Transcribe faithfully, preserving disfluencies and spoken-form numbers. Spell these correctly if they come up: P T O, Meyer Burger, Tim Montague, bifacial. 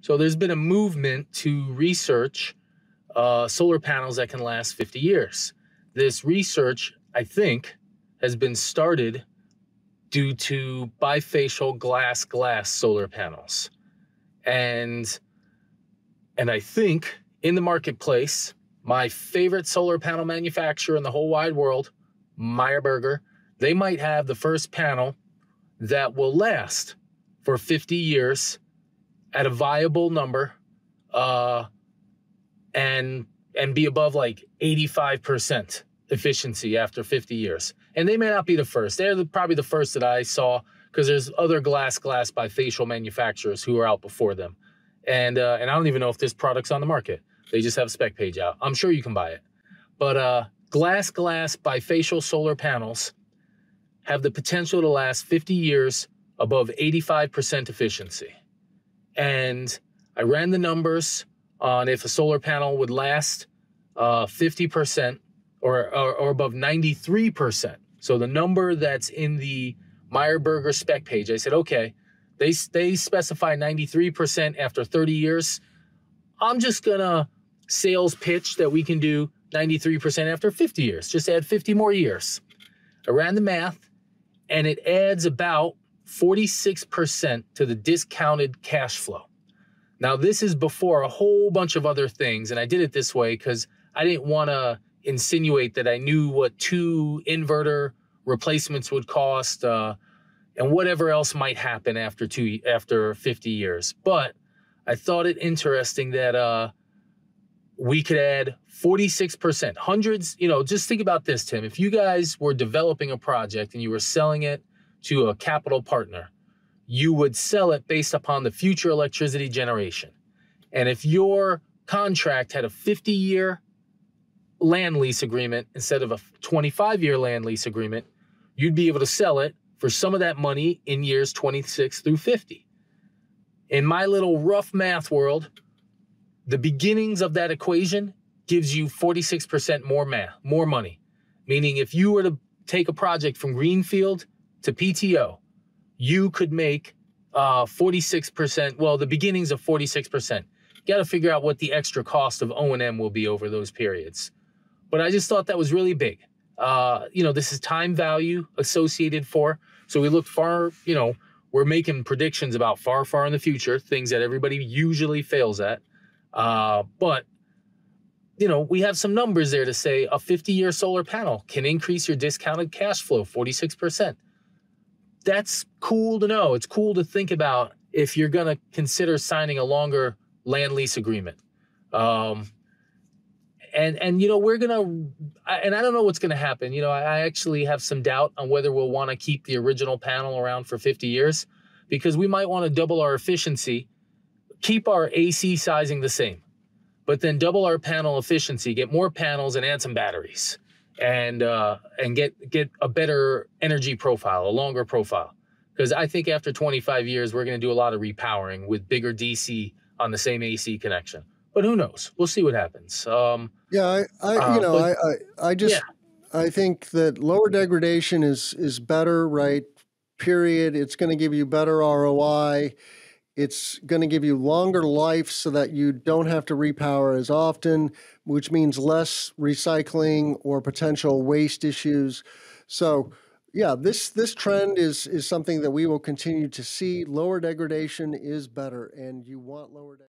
So there's been a movement to research uh, solar panels that can last fifty years. This research, I think, has been started due to bifacial glass glass solar panels. And, and I think in the marketplace, my favorite solar panel manufacturer in the whole wide world, Meyer Burger, they might have the first panel that will last for fifty years at a viable number uh, and, and be above like eighty-five percent efficiency after fifty years. And they may not be the first. They're the, probably the first that I saw, because there's other glass glass bifacial manufacturers who are out before them. And, uh, and I don't even know if this product's on the market. They just have a spec page out. I'm sure you can buy it. But uh, glass glass bifacial solar panels have the potential to last fifty years above eighty-five percent efficiency. And I ran the numbers on if a solar panel would last uh, fifty percent or, or, or above ninety-three percent. So the number that's in the Meyer Burger spec page, I said, okay, they, they specify ninety-three percent after thirty years. I'm just gonna sales pitch that we can do ninety-three percent after fifty years, just add fifty more years. I ran the math, and it adds about forty-six percent to the discounted cash flow. Now, this is before a whole bunch of other things, and I did it this way because I didn't wanna insinuate that I knew what two inverter replacements would cost uh, and whatever else might happen after two after fifty years. But I thought it interesting that uh, we could add forty-six percent, hundreds, you know, just think about this, Tim. If you guys were developing a project and you were selling it to a capital partner, you would sell it based upon the future electricity generation. And if your contract had a fifty-year land lease agreement instead of a twenty-five-year land lease agreement, you'd be able to sell it for some of that money in years twenty-six through fifty. In my little rough math world, the beginnings of that equation gives you forty-six percent more math, more money. Meaning if you were to take a project from greenfield to P T O, you could make uh, forty-six percent, well, the beginnings of forty-six percent. You gotta figure out what the extra cost of O and M will be over those periods. But I just thought that was really big. Uh, you know, this is time value associated for, so we look far, you know, we're making predictions about far, far in the future, things that everybody usually fails at. Uh, but, you know, we have some numbers there to say a fifty-year solar panel can increase your discounted cash flow forty-six percent. That's cool to know. It's cool to think about if you're going to consider signing a longer land lease agreement. Um, and, and, you know, we're going to, and I don't know what's going to happen. You know, I actually have some doubt on whether we'll want to keep the original panel around for fifty years, because we might want to double our efficiency, keep our A C sizing the same, but then double our panel efficiency, get more panels and add some batteries and, uh, and get, get a better energy profile, a longer profile. Because I think after twenty-five years, we're going to do a lot of repowering with bigger D C on the same A C connection. But who knows? We'll see what happens. Um, yeah, I, I uh, you know, but, I, I, I just, yeah. I think that lower degradation is is better, right? Period. It's going to give you better R O I. It's going to give you longer life so that you don't have to repower as often, which means less recycling or potential waste issues. So, yeah, this this trend is is something that we will continue to see. Lower degradation is better, and you want lower degradation.